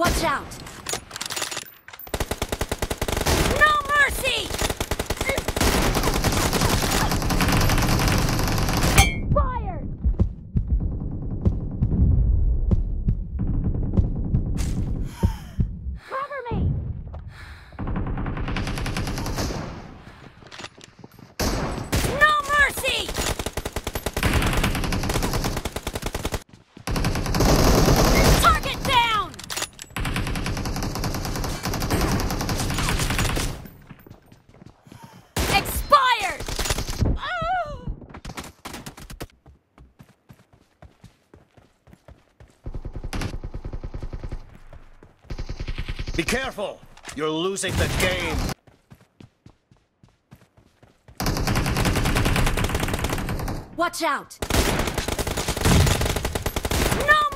Watch out! No mercy! Fire! Cover me! No mercy! Be careful! You're losing the game! Watch out! No!